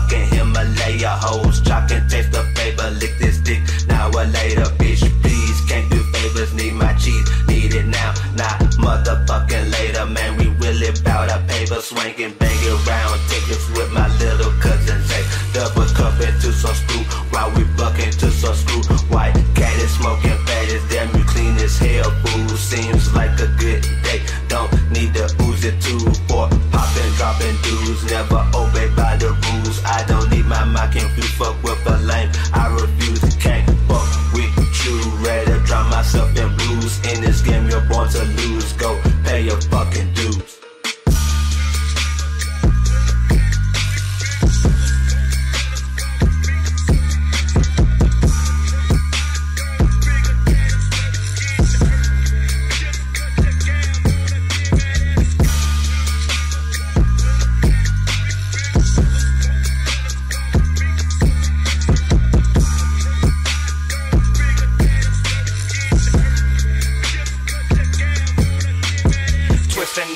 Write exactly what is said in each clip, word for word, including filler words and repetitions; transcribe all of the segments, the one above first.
fucking Himalaya hoes. Chalk and tape the paper, lick this dick now or later, bitch. Please can't do favors, need my cheese, need it now, not motherfucking later. Man, we will it bout our paper, swanking, banging round tickets with my little cousin Zay. Double cup into some screw while we bucking to some screw. White cat is smoking fat, is damn you clean as hell, boo. Seems like a good day, don't need to ooze it too. For popping, dropping dudes, never obey by the rules. I don't need my mind confused, fuck with a lame, I refuse, can't fuck with you. Rather drown myself in blues, in this game you're born to lose. Go pay your fucking dues.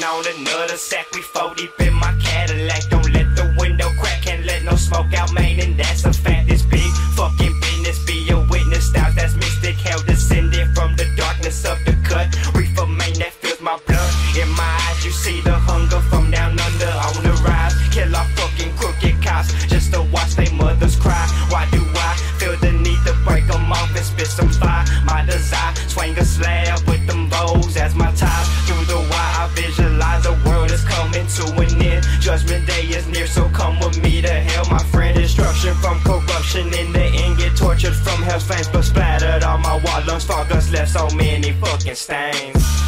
On another sack, we fold deep in my Cadillac. Don't let the window crack, can't let no smoke out, man, and that's a fact. This big fucking business, be a witness. Styles that's mystic, hell descended from the darkness of the cut. Reefer, man, that fills my blood. In my eyes, you see the hunger from down under on the rise. Kill our fucking crooked cops just to watch they mothers cry. Why do I feel the need to break them off and spit some fire? My desire, swing a slab with them bows as my ties. Through the wire, I visualize the world is coming to an end. Judgment day is near, so come with me to hell, my friend. Destruction from corruption, in the end get tortured from hell's flames, but splattered on my wall, lungs, fog, left so many fucking stains.